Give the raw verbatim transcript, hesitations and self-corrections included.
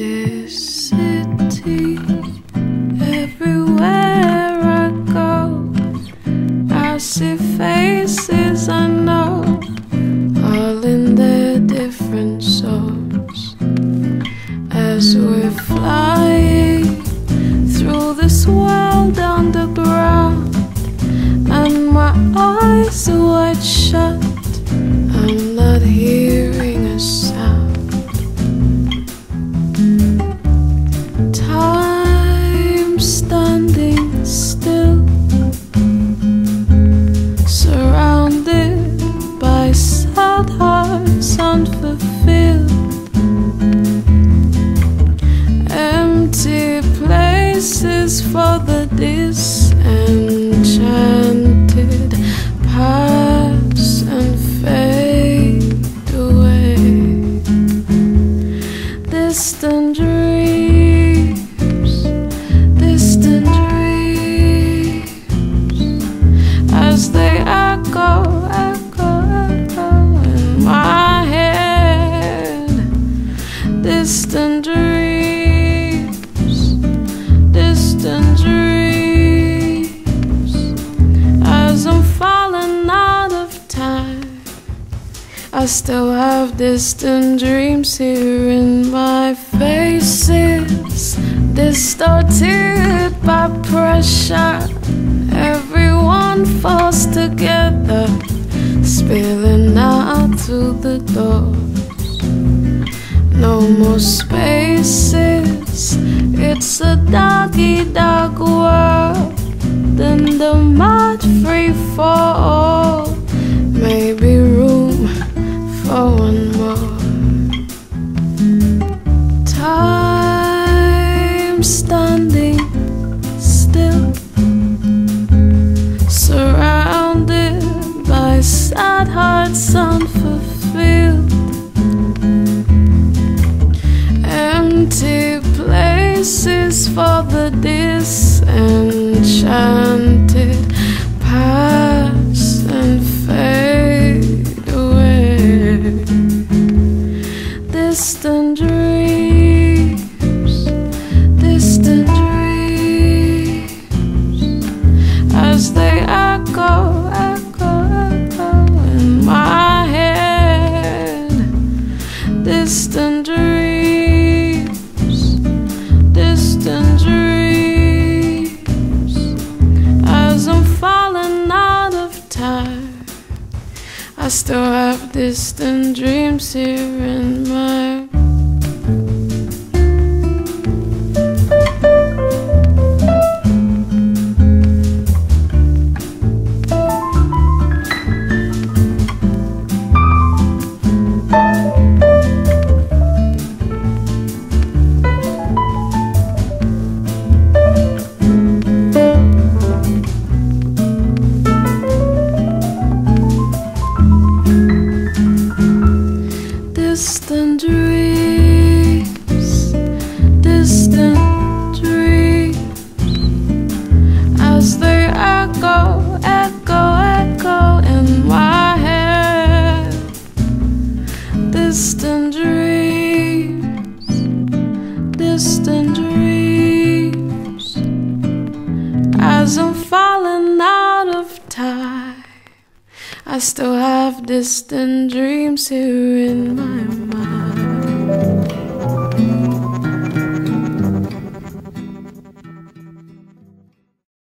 this city. Everywhere I go, I see faces I know, all in their different souls. As we're flying through this world on the ground, and my eyes are wide shut, I'm not hearing a sound. Time standing still, surrounded by sad hearts unfulfilled, empty places for the disenchanted, pass and fade away. Distant dreams, distant dreams, as they echo, echo, echo in my head. Distant dreams, distant dreams, as I'm falling out of time, I still have distant dreams here in my faces, distorted by pressure. Everyone falls together, spilling out through the doors. No more spaces, it's a doggy-dog world, then the mud free for all. Maybe room for one more. Time standing still, surrounded by sad hearts unfulfilled, empty places for the disenchanted, pass and fade away. Distant dreams, distant dreams, as they echo, echo, echo in my head. Distant dreams, distant dreams, as I'm falling out of time, I still have distant dreams here in my distant dreams, distant dreams, as they echo, echo, echo in my head. Distant dreams, distant dreams, as I'm falling out of time, I still have distant dreams here in my mind.